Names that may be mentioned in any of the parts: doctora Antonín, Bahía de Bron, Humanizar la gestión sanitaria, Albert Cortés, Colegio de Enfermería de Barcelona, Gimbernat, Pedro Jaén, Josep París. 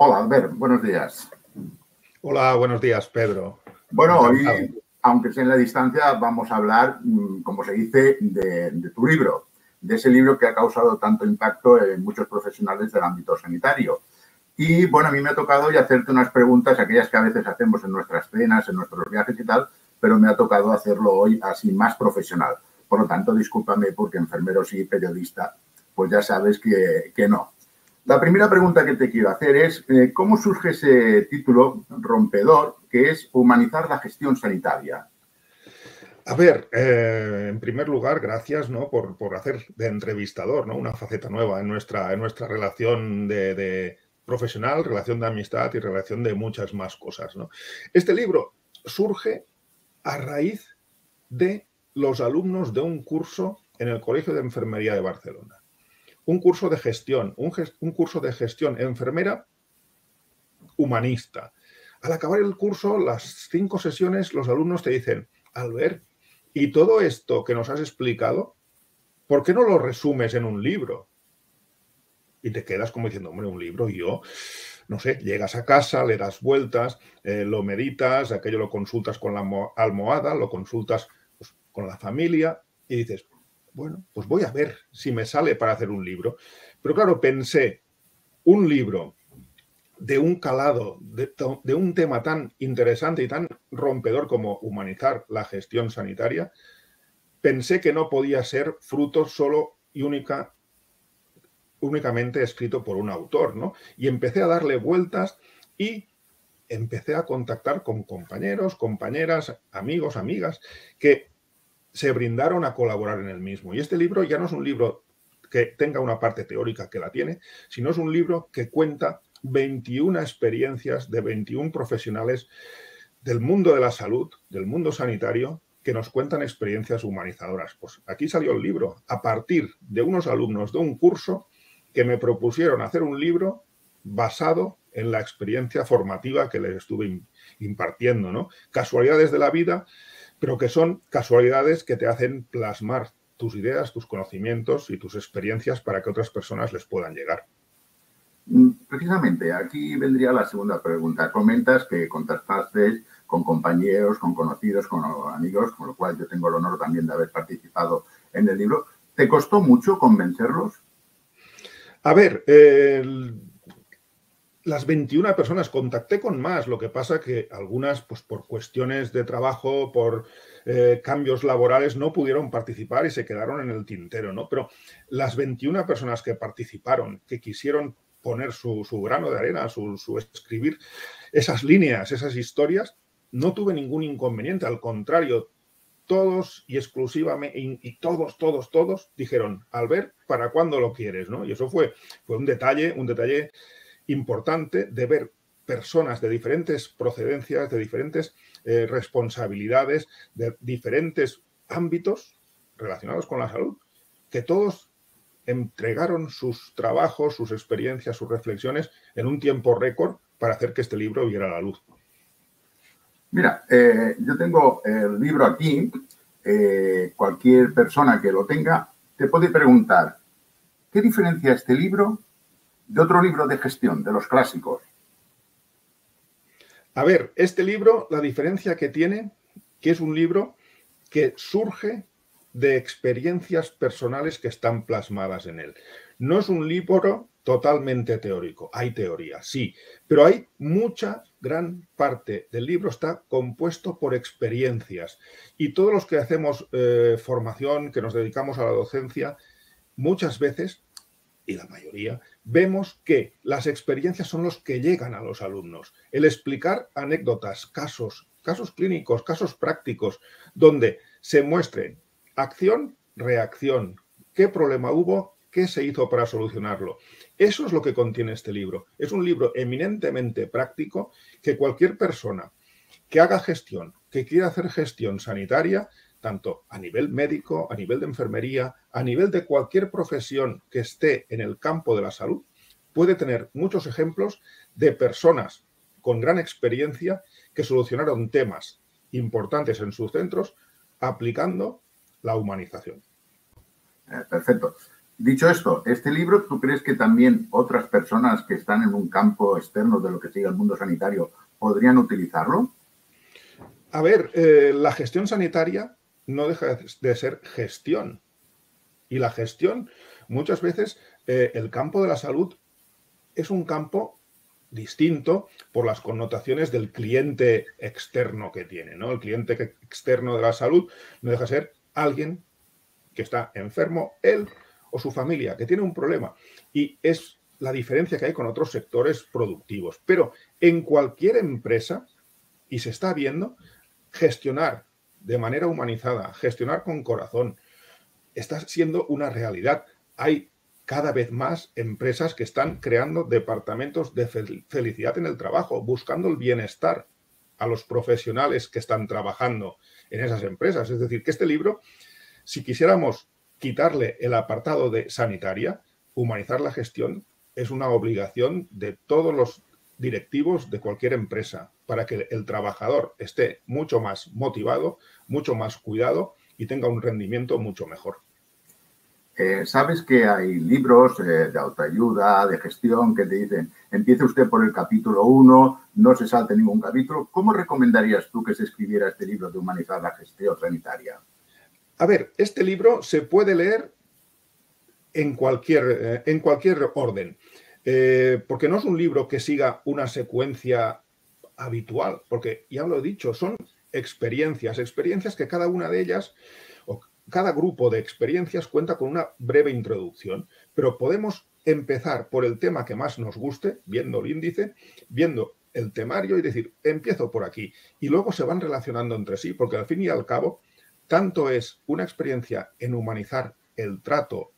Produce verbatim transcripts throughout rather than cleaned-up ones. Hola, Albert, buenos días. Hola, buenos días, Pedro. Bueno, hoy, aunque sea en la distancia, vamos a hablar, como se dice, de, de tu libro, de ese libro que ha causado tanto impacto en muchos profesionales del ámbito sanitario. Y, bueno, a mí me ha tocado hoy hacerte unas preguntas, aquellas que a veces hacemos en nuestras cenas, en nuestros viajes y tal, pero me ha tocado hacerlo hoy así más profesional. Por lo tanto, discúlpame porque enfermero sí, periodista, pues ya sabes que, que no. La primera pregunta que te quiero hacer es, ¿cómo surge ese título rompedor que es Humanizar la gestión sanitaria? A ver, eh, en primer lugar, gracias, ¿no?, por, por hacer de entrevistador, ¿no?, una faceta nueva en nuestra, en nuestra relación de, de profesional, relación de amistad y relación de muchas más cosas, ¿no? Este libro surge a raíz de los alumnos de un curso en el Colegio de Enfermería de Barcelona. Un curso de gestión, un, gest- un curso de gestión enfermera humanista. Al acabar el curso, las cinco sesiones, los alumnos te dicen, Albert, ¿y todo esto que nos has explicado, por qué no lo resumes en un libro? Y te quedas como diciendo, hombre, un libro, yo, no sé, llegas a casa, le das vueltas, eh, lo meditas, aquello lo consultas con la almohada, lo consultas pues, con la familia y dices, bueno, pues voy a ver si me sale para hacer un libro. Pero claro, pensé, un libro de un calado, de, de un tema tan interesante y tan rompedor como humanizar la gestión sanitaria, pensé que no podía ser fruto solo y única, únicamente escrito por un autor, ¿no? Y empecé a darle vueltas y empecé a contactar con compañeros, compañeras, amigos, amigas, que se brindaron a colaborar en el mismo. Y este libro ya no es un libro que tenga una parte teórica, que la tiene, sino es un libro que cuenta veintiuna experiencias de veintiún profesionales del mundo de la salud, del mundo sanitario, que nos cuentan experiencias humanizadoras. Pues aquí salió el libro a partir de unos alumnos de un curso que me propusieron hacer un libro basado en la experiencia formativa que les estuve impartiendo, ¿no? Casualidades de la vida, pero que son casualidades que te hacen plasmar tus ideas, tus conocimientos y tus experiencias para que otras personas les puedan llegar. Precisamente, aquí vendría la segunda pregunta. Comentas que contactaste con compañeros, con conocidos, con amigos, con lo cual yo tengo el honor también de haber participado en el libro. ¿Te costó mucho convencerlos? A ver, eh, las veintiuna personas, contacté con más, lo que pasa que algunas, pues por cuestiones de trabajo, por eh, cambios laborales, no pudieron participar y se quedaron en el tintero, ¿no? Pero las veintiuna personas que participaron, que quisieron poner su, su grano de arena, su, su escribir esas líneas, esas historias, no tuve ningún inconveniente. Al contrario, todos y exclusivamente, y, y todos, todos, todos, dijeron, Albert, ¿para cuándo lo quieres?, ¿no? Y eso fue, fue un detalle, un detalle importante de ver personas de diferentes procedencias, de diferentes eh, responsabilidades, de diferentes ámbitos relacionados con la salud, que todos entregaron sus trabajos, sus experiencias, sus reflexiones en un tiempo récord para hacer que este libro viera la luz. Mira, eh, yo tengo el libro aquí, eh, cualquier persona que lo tenga te puede preguntar, ¿qué diferencia este libro de otro libro de gestión, de los clásicos? A ver, este libro, la diferencia que tiene, que es un libro que surge de experiencias personales que están plasmadas en él. No es un libro totalmente teórico. Hay teoría, sí, pero hay mucha, gran parte del libro está compuesto por experiencias. Y todos los que hacemos eh, formación, que nos dedicamos a la docencia, muchas veces, y la mayoría, vemos que las experiencias son los que llegan a los alumnos. El explicar anécdotas, casos, casos clínicos, casos prácticos, donde se muestre acción, reacción, qué problema hubo, qué se hizo para solucionarlo. Eso es lo que contiene este libro. Es un libro eminentemente práctico que cualquier persona que haga gestión, que quiera hacer gestión sanitaria, tanto a nivel médico, a nivel de enfermería, a nivel de cualquier profesión que esté en el campo de la salud, puede tener muchos ejemplos de personas con gran experiencia que solucionaron temas importantes en sus centros aplicando la humanización. Perfecto. Dicho esto, este libro, ¿tú crees que también otras personas que están en un campo externo de lo que sigue el mundo sanitario podrían utilizarlo? A ver, eh, la gestión sanitaria no deja de ser gestión. Y la gestión, muchas veces, eh, el campo de la salud es un campo distinto por las connotaciones del cliente externo que tiene, ¿no? El cliente externo de la salud no deja de ser alguien que está enfermo, él o su familia, que tiene un problema. Y es la diferencia que hay con otros sectores productivos. Pero en cualquier empresa, y se está viendo, gestionar de manera humanizada, gestionar con corazón, está siendo una realidad. Hay cada vez más empresas que están creando departamentos de felicidad en el trabajo, buscando el bienestar a los profesionales que están trabajando en esas empresas. Es decir, que este libro, si quisiéramos quitarle el apartado de sanitaria, humanizar la gestión es una obligación de todos los directivos de cualquier empresa para que el trabajador esté mucho más motivado, mucho más cuidado y tenga un rendimiento mucho mejor. Eh, Sabes que hay libros eh, de autoayuda, de gestión, que te dicen, empiece usted por el capítulo uno, no se salte ningún capítulo. ¿Cómo recomendarías tú que se escribiera este libro de humanizar la gestión sanitaria? A ver, este libro se puede leer en cualquier, eh, en cualquier orden, eh, porque no es un libro que siga una secuencia habitual, porque ya lo he dicho, son experiencias, experiencias que cada una de ellas, o cada grupo de experiencias cuenta con una breve introducción, pero podemos empezar por el tema que más nos guste, viendo el índice, viendo el temario y decir, empiezo por aquí, y luego se van relacionando entre sí, porque al fin y al cabo, tanto es una experiencia en humanizar el trato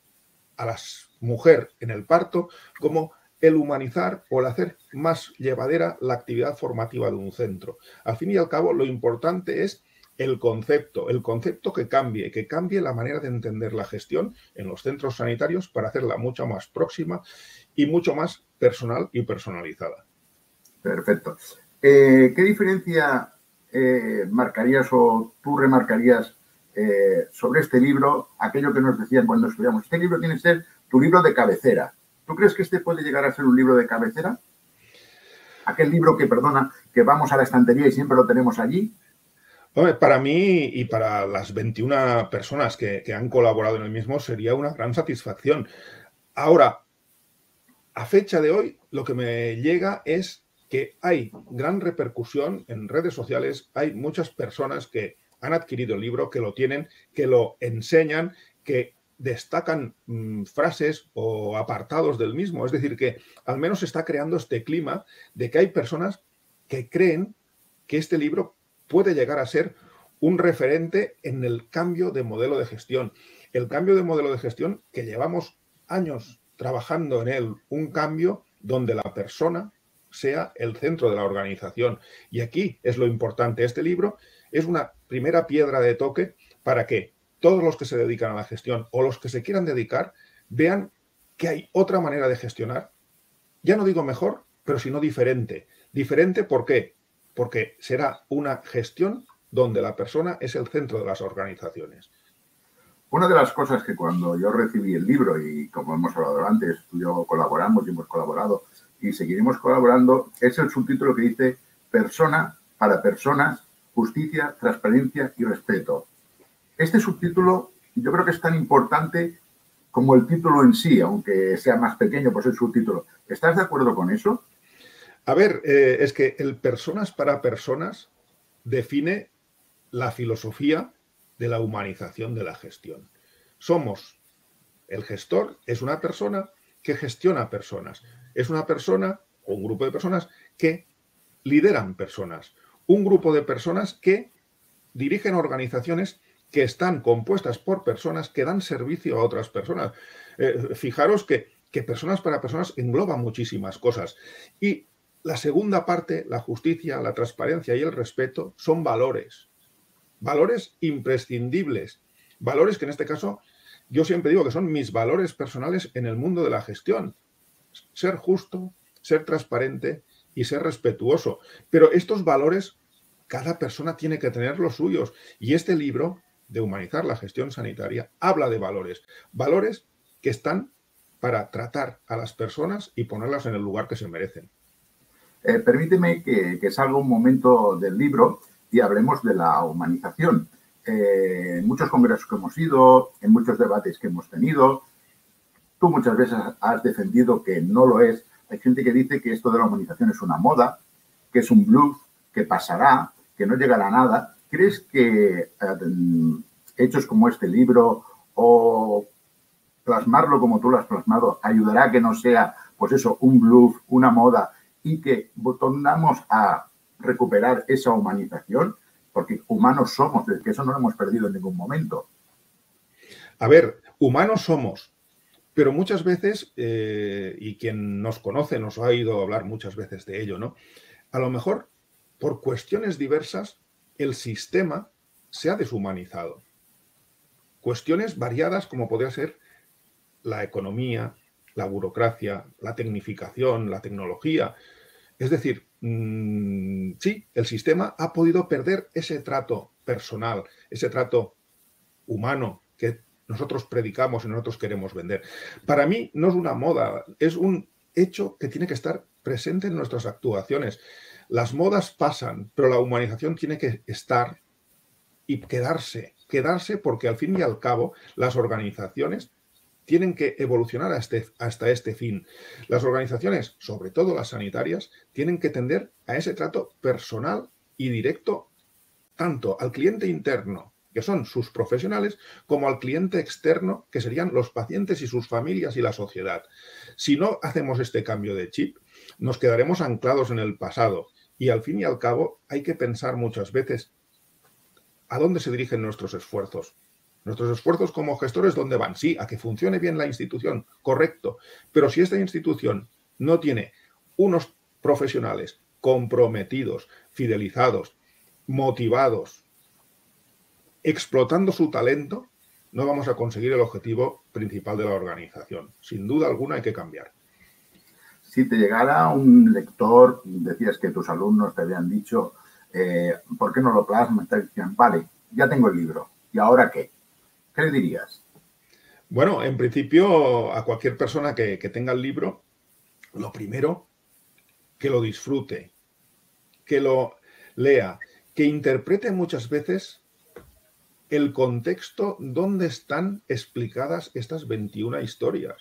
a la mujer en el parto, como el humanizar o el hacer más llevadera la actividad formativa de un centro. Al fin y al cabo, lo importante es el concepto, el concepto que cambie, que cambie la manera de entender la gestión en los centros sanitarios para hacerla mucho más próxima y mucho más personal y personalizada. Perfecto. Eh, ¿qué diferencia eh, marcarías o tú remarcarías eh, sobre este libro, aquello que nos decían cuando estudiamos? Este libro tiene que ser tu libro de cabecera. ¿Tú crees que este puede llegar a ser un libro de cabecera? Aquel libro que, perdona, que vamos a la estantería y siempre lo tenemos allí. Hombre, para mí y para las veintiuna personas que, que han colaborado en el mismo sería una gran satisfacción. Ahora, a fecha de hoy, lo que me llega es que hay gran repercusión en redes sociales. Hay muchas personas que han adquirido el libro, que lo tienen, que lo enseñan, que destacan mmm, frases o apartados del mismo. Es decir, que al menos se está creando este clima de que hay personas que creen que este libro puede llegar a ser un referente en el cambio de modelo de gestión. El cambio de modelo de gestión que llevamos años trabajando en él, un cambio donde la persona sea el centro de la organización. Y aquí es lo importante. Este libro es una primera piedra de toque para que todos los que se dedican a la gestión o los que se quieran dedicar, vean que hay otra manera de gestionar. Ya no digo mejor, pero sino diferente. ¿Diferente por qué? Porque será una gestión donde la persona es el centro de las organizaciones. Una de las cosas que cuando yo recibí el libro, y como hemos hablado antes, tú y yo colaboramos y hemos colaborado y seguiremos colaborando, es el subtítulo que dice Persona para personas, justicia, transparencia y respeto. Este subtítulo yo creo que es tan importante como el título en sí, aunque sea más pequeño, pues el subtítulo. ¿Estás de acuerdo con eso? A ver, eh, es que el personas para personas define la filosofía de la humanización de la gestión. Somos, el gestor es una persona que gestiona personas, es una persona o un grupo de personas que lideran personas, un grupo de personas que dirigen organizaciones que están compuestas por personas que dan servicio a otras personas. Eh, fijaros que, que personas para personas engloba muchísimas cosas. Y la segunda parte, la justicia, la transparencia y el respeto, son valores. Valores imprescindibles. Valores que en este caso yo siempre digo que son mis valores personales en el mundo de la gestión. Ser justo, ser transparente y ser respetuoso. Pero estos valores, cada persona tiene que tener los suyos. Y este libro de humanizar la gestión sanitaria habla de valores, valores que están para tratar a las personas y ponerlas en el lugar que se merecen. Eh, permíteme que, que salga un momento del libro y hablemos de la humanización. Eh, en muchos congresos que hemos ido, en muchos debates que hemos tenido, tú muchas veces has defendido que no lo es. Hay gente que dice que esto de la humanización es una moda, que es un bluff, que pasará, que no llegará a nada. ¿Crees que eh, hechos como este libro o plasmarlo como tú lo has plasmado ayudará a que no sea, pues eso, un bluff, una moda, y que volvamos a recuperar esa humanización? Porque humanos somos, es que eso no lo hemos perdido en ningún momento. A ver, humanos somos, pero muchas veces, eh, y quien nos conoce nos ha oído hablar muchas veces de ello, ¿no? A lo mejor, por cuestiones diversas, el sistema se ha deshumanizado. Cuestiones variadas como podría ser la economía, la burocracia, la tecnificación, la tecnología. Es decir, mmm, sí, el sistema ha podido perder ese trato personal, ese trato humano que nosotros predicamos y nosotros queremos vender. Para mí no es una moda, es un hecho que tiene que estar presente en nuestras actuaciones. Las modas pasan, pero la humanización tiene que estar y quedarse, quedarse porque al fin y al cabo las organizaciones tienen que evolucionar hasta este, hasta este fin. Las organizaciones, sobre todo las sanitarias, tienen que tender a ese trato personal y directo tanto al cliente interno, que son sus profesionales, como al cliente externo, que serían los pacientes y sus familias y la sociedad. Si no hacemos este cambio de chip, nos quedaremos anclados en el pasado y al fin y al cabo hay que pensar muchas veces a dónde se dirigen nuestros esfuerzos. Nuestros esfuerzos como gestores, ¿dónde van? Sí, a que funcione bien la institución, correcto. Pero si esta institución no tiene unos profesionales comprometidos, fidelizados, motivados, explotando su talento, no vamos a conseguir el objetivo principal de la organización. Sin duda alguna hay que cambiar. Si te llegara un lector, decías que tus alumnos te habían dicho, eh, ¿por qué no lo plasmas? Vale, ya tengo el libro. ¿Y ahora qué? ¿Qué le dirías? Bueno, en principio, a cualquier persona que, que tenga el libro, lo primero, que lo disfrute, que lo lea, que interprete muchas veces el contexto donde están explicadas estas veintiuna historias.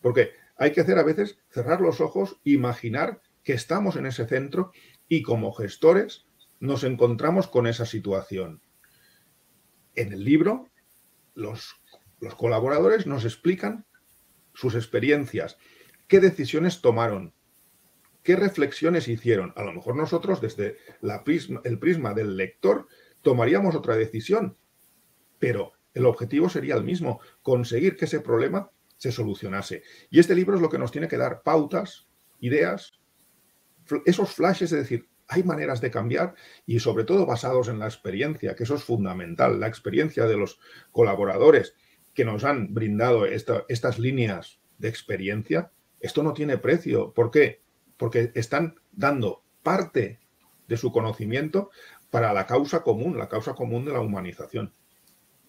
Porque hay que hacer a veces cerrar los ojos, imaginar que estamos en ese centro y como gestores nos encontramos con esa situación. En el libro, los, los colaboradores nos explican sus experiencias, qué decisiones tomaron, qué reflexiones hicieron. A lo mejor nosotros, desde la prisma, el prisma del lector, tomaríamos otra decisión, pero el objetivo sería el mismo, conseguir que ese problema se solucionase. Y este libro es lo que nos tiene que dar pautas, ideas, esos flashes de decir, hay maneras de cambiar y sobre todo basados en la experiencia, que eso es fundamental, la experiencia de los colaboradores que nos han brindado esta, estas líneas de experiencia. Esto no tiene precio. ¿Por qué? Porque están dando parte de su conocimiento para la causa común, la causa común de la humanización.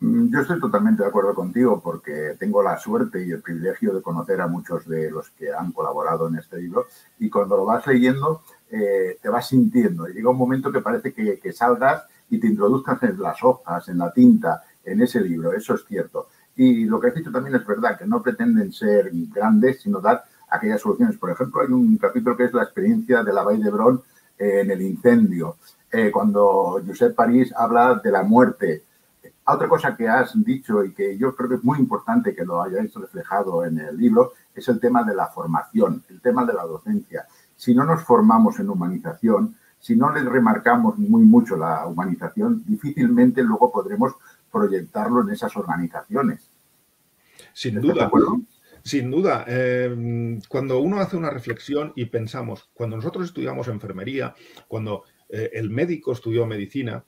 Yo estoy totalmente de acuerdo contigo porque tengo la suerte y el privilegio de conocer a muchos de los que han colaborado en este libro y cuando lo vas leyendo eh, te vas sintiendo. Llega un momento que parece que, que salgas y te introduzcas en las hojas, en la tinta, en ese libro. Eso es cierto. Y lo que has dicho también es verdad, que no pretenden ser grandes, sino dar aquellas soluciones. Por ejemplo, hay un capítulo que es la experiencia de la Bahía de Bron eh, en el incendio. Eh, cuando Josep París habla de la muerte. Otra cosa que has dicho y que yo creo que es muy importante que lo hayáis reflejado en el libro es el tema de la formación, el tema de la docencia. Si no nos formamos en humanización, si no les remarcamos muy mucho la humanización, difícilmente luego podremos proyectarlo en esas organizaciones. Sin duda, sin duda. Eh, cuando uno hace una reflexión y pensamos, cuando nosotros estudiamos enfermería, cuando eh, el médico estudió medicina,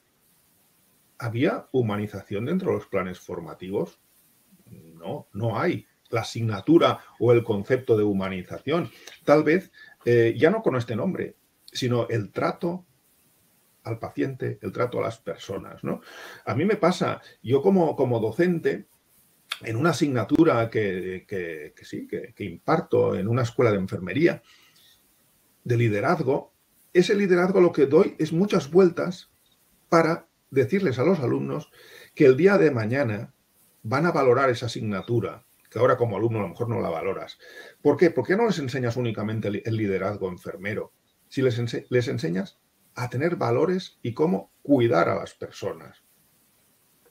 ¿había humanización dentro de los planes formativos? No, no hay la asignatura o el concepto de humanización. Tal vez, eh, ya no con este nombre, sino el trato al paciente, el trato a las personas, ¿no? A mí me pasa, yo como, como docente, en una asignatura que, que, que, sí, que, que imparto en una escuela de enfermería, de liderazgo, ese liderazgo lo que doy es muchas vueltas para decirles a los alumnos que el día de mañana van a valorar esa asignatura, que ahora como alumno a lo mejor no la valoras. ¿Por qué? Porque no les enseñas únicamente el liderazgo enfermero, si les, ense- les enseñas a tener valores y cómo cuidar a las personas,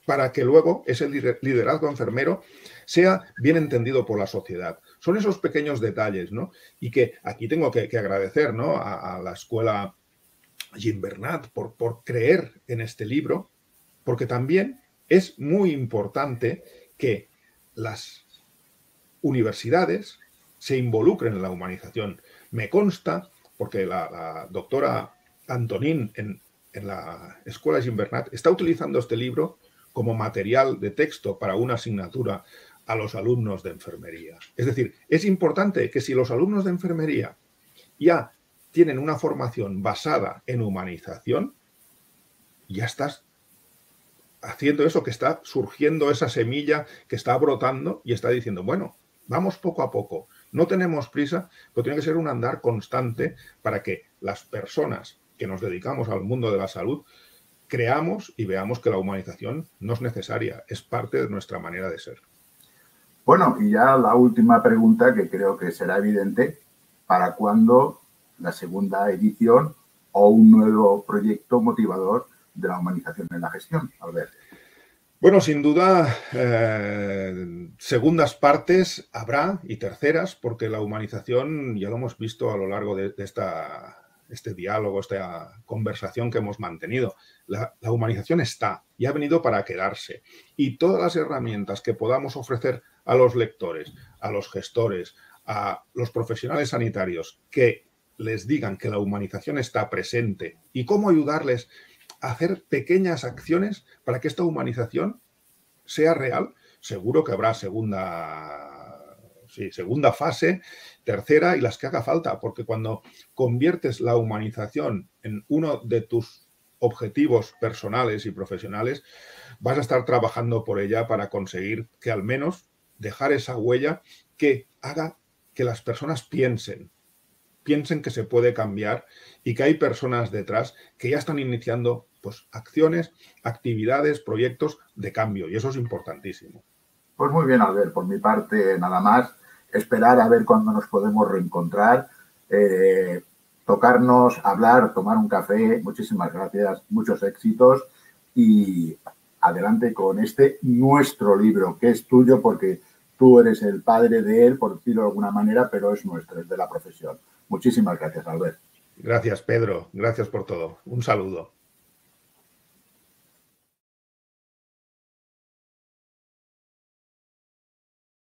para que luego ese liderazgo enfermero sea bien entendido por la sociedad. Son esos pequeños detalles, ¿no? Y que aquí tengo que, que agradecer, ¿no?, a, a la escuela Gimbernat por, por creer en este libro, porque también es muy importante que las universidades se involucren en la humanización. Me consta, porque la, la doctora Antonín en, en la escuela Gimbernat está utilizando este libro como material de texto para una asignatura a los alumnos de enfermería. Es decir, es importante que si los alumnos de enfermería ya tienen una formación basada en humanización, ya estás haciendo eso, que está surgiendo esa semilla que está brotando y está diciendo, bueno, vamos poco a poco, no tenemos prisa, pero tiene que ser un andar constante para que las personas que nos dedicamos al mundo de la salud creamos y veamos que la humanización no es necesaria, es parte de nuestra manera de ser. Bueno, y ya la última pregunta, que creo que será evidente, ¿para cuándo la segunda edición o un nuevo proyecto motivador de la humanización en la gestión, Albert? Bueno, sin duda, eh, segundas partes habrá y terceras, porque la humanización, ya lo hemos visto a lo largo de, de esta... este diálogo, esta conversación que hemos mantenido. La, la humanización está y ha venido para quedarse. Y todas las herramientas que podamos ofrecer a los lectores, a los gestores, a los profesionales sanitarios, que les digan que la humanización está presente y cómo ayudarles a hacer pequeñas acciones para que esta humanización sea real, seguro que habrá segunda... Sí, segunda fase, tercera y las que haga falta, porque cuando conviertes la humanización en uno de tus objetivos personales y profesionales, vas a estar trabajando por ella para conseguir que al menos dejar esa huella que haga que las personas piensen, piensen que se puede cambiar y que hay personas detrás que ya están iniciando pues, acciones, actividades, proyectos de cambio, y eso es importantísimo. Pues muy bien, Albert, por mi parte nada más. Esperar a ver cuándo nos podemos reencontrar, eh, tocarnos, hablar, tomar un café. Muchísimas gracias, muchos éxitos y adelante con este nuestro libro, que es tuyo porque tú eres el padre de él, por decirlo de alguna manera, pero es nuestro, es de la profesión. Muchísimas gracias, Albert. Gracias, Pedro. Gracias por todo. Un saludo.